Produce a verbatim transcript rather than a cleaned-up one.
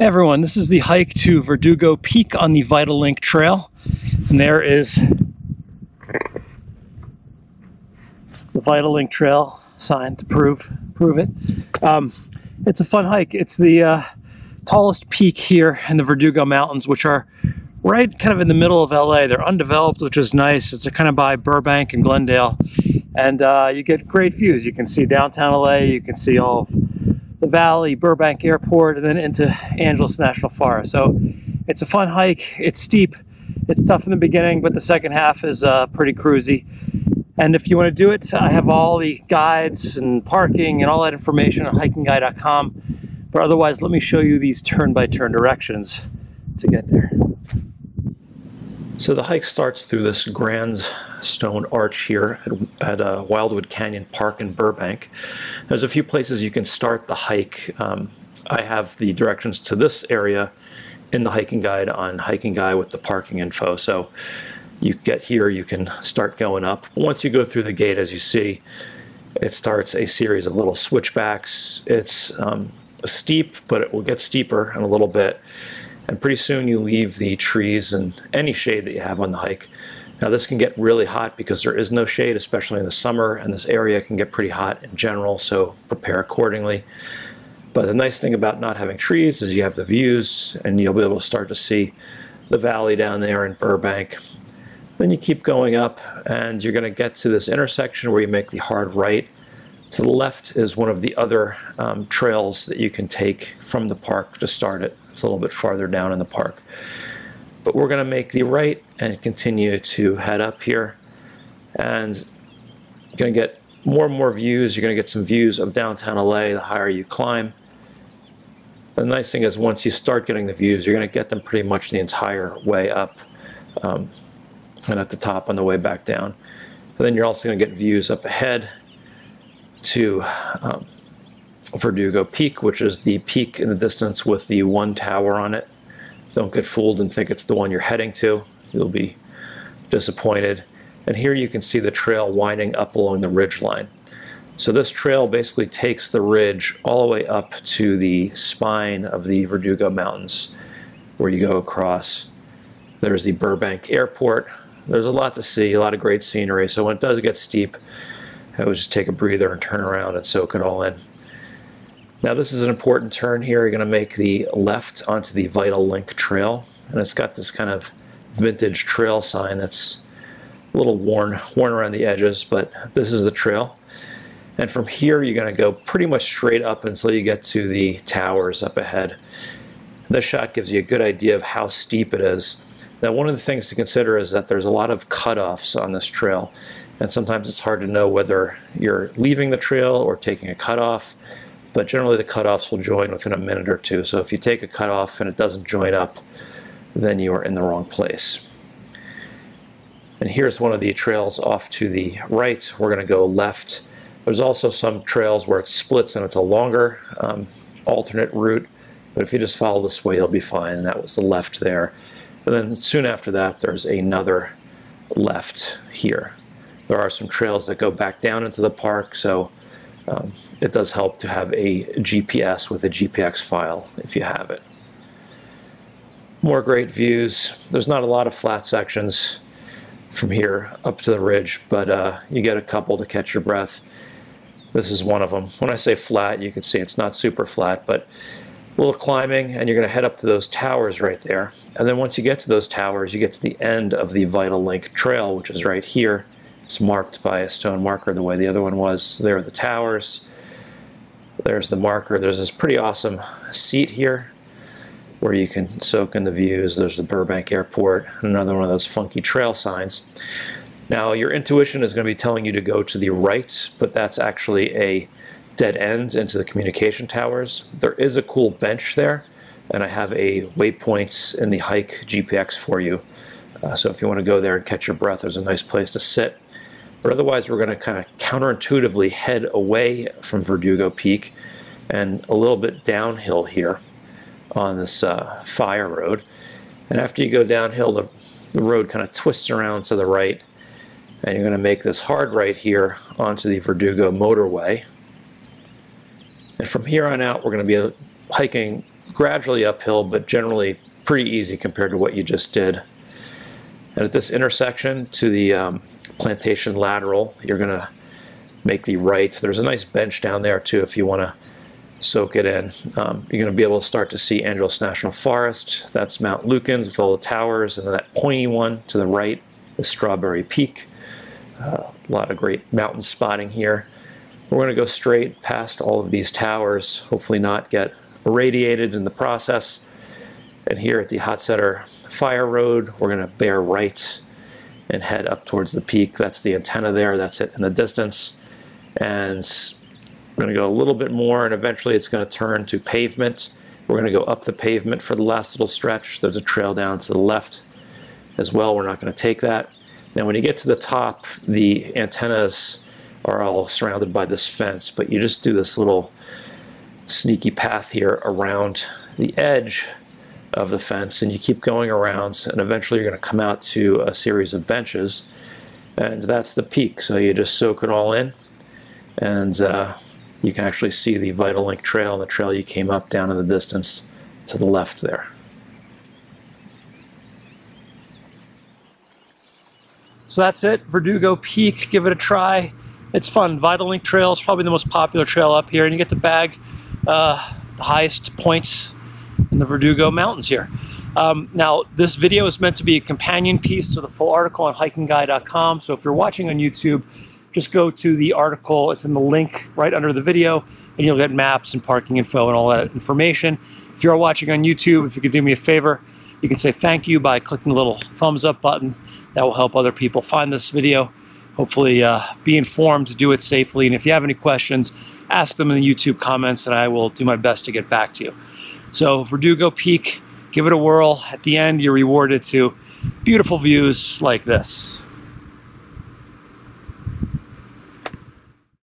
Hey everyone, this is the hike to Verdugo Peak on the Vital Link Trail, and there is the Vital Link Trail sign to prove prove it. Um, it's a fun hike. It's the uh, tallest peak here in the Verdugo Mountains, which are right kind of in the middle of L A. They're undeveloped, which is nice. It's kind of by Burbank and Glendale, and uh, you get great views. You can see downtown L A, you can see all of the valley, Burbank Airport, and then into Angeles National Forest. So it's a fun hike. It's steep. It's tough in the beginning, but the second half is uh, pretty cruisy. And if you want to do it, I have all the guides and parking and all that information on hiking guy dot com. But otherwise, let me show you these turn-by-turn directions to get there. So the hike starts through this grand stone arch here at, at uh, Wildwood Canyon Park in Burbank. There's a few places you can start the hike. Um, I have the directions to this area in the hiking guide on Hiking Guy with the parking info. So you get here, you can start going up. Once you go through the gate, as you see, it starts a series of little switchbacks. It's um, steep, but it will get steeper in a little bit. And pretty soon you leave the trees and any shade that you have on the hike. Now this can get really hot because there is no shade, especially in the summer, and this area can get pretty hot in general, so prepare accordingly. But the nice thing about not having trees is you have the views, and you'll be able to start to see the valley down there in Burbank. Then you keep going up, and you're gonna get to this intersection where you make the hard right. To the left is one of the other um, trails that you can take from the park to start it. It's a little bit farther down in the park. But we're going to make the right and continue to head up here. And you're going to get more and more views. You're going to get some views of downtown L A the higher you climb. The nice thing is once you start getting the views, you're going to get them pretty much the entire way up um, and at the top on the way back down. And then you're also going to get views up ahead to um, Verdugo Peak, which is the peak in the distance with the one tower on it. Don't get fooled and think it's the one you're heading to. You'll be disappointed. And here you can see the trail winding up along the ridge line. So this trail basically takes the ridge all the way up to the spine of the Verdugo Mountains, where you go across. There's the Burbank Airport. There's a lot to see, a lot of great scenery. So when it does get steep, I would just take a breather and turn around and soak it all in. Now this is an important turn here. You're going to make the left onto the Vital Link Trail, and it's got this kind of vintage trail sign that's a little worn, worn around the edges, but this is the trail. And from here you're going to go pretty much straight up until you get to the towers up ahead. This shot gives you a good idea of how steep it is. Now one of the things to consider is that there's a lot of cutoffs on this trail, and sometimes it's hard to know whether you're leaving the trail or taking a cutoff. But generally the cutoffs will join within a minute or two. So if you take a cutoff and it doesn't join up, then you are in the wrong place. And here's one of the trails off to the right. We're going to go left. There's also some trails where it splits and it's a longer um, alternate route. But if you just follow this way, you'll be fine. And that was the left there. And then soon after that, there's another left here. There are some trails that go back down into the park. So Um, it does help to have a G P S with a G P X file if you have it. More great views. There's not a lot of flat sections from here up to the ridge, but uh, you get a couple to catch your breath. This is one of them. When I say flat, you can see it's not super flat, but a little climbing, and you're going to head up to those towers right there. And then once you get to those towers, you get to the end of the Vital Link Trail, which is right here. It's marked by a stone marker the way the other one was. There are the towers. There's the marker. There's this pretty awesome seat here where you can soak in the views. There's the Burbank Airport, another one of those funky trail signs. Now your intuition is going to be telling you to go to the right, but that's actually a dead end into the communication towers. There is a cool bench there, and I have a waypoints in the hike G P X for you. Uh, so if you want to go there and catch your breath, there's a nice place to sit. But otherwise, we're going to kind of counterintuitively head away from Verdugo Peak and a little bit downhill here on this uh, fire road. And after you go downhill, the, the road kind of twists around to the right, and you're going to make this hard right here onto the Verdugo motorway. And from here on out, we're going to be hiking gradually uphill, but generally pretty easy compared to what you just did. And at this intersection to the um, plantation lateral, you're going to make the right. There's a nice bench down there too if you want to soak it in. Um, you're going to be able to start to see Angeles National Forest. That's Mount Lukens with all the towers, and then that pointy one to the right is Strawberry Peak. Uh, a lot of great mountain spotting here. We're going to go straight past all of these towers, hopefully not get irradiated in the process. And here at the Hot Setter Fire Road, we're going to bear right and head up towards the peak. That's the antenna there, that's it in the distance. And we're going to go a little bit more, and eventually it's going to turn to pavement. We're going to go up the pavement for the last little stretch. There's a trail down to the left as well. We're not going to take that. Now when you get to the top, the antennas are all surrounded by this fence, but you just do this little sneaky path here around the edge of the fence, and you keep going around, and eventually you're going to come out to a series of benches, and that's the peak. So you just soak it all in, and uh, you can actually see the Vital Link Trail and the trail you came up down in the distance to the left there. So that's it, Verdugo Peak. Give it a try. It's fun. Vital Link Trail is probably the most popular trail up here, and you get to bag uh, the highest points in the Verdugo Mountains here. Um, now, this video is meant to be a companion piece to the full article on hiking guy dot com, so if you're watching on YouTube, just go to the article. It's in the link right under the video, and you'll get maps and parking info and all that information. If you're watching on YouTube, if you could do me a favor, you can say thank you by clicking the little thumbs up button. That will help other people find this video. Hopefully uh, be informed, do it safely, and if you have any questions, ask them in the YouTube comments, and I will do my best to get back to you. So Verdugo Peak, give it a whirl. At the end, you're rewarded to beautiful views like this.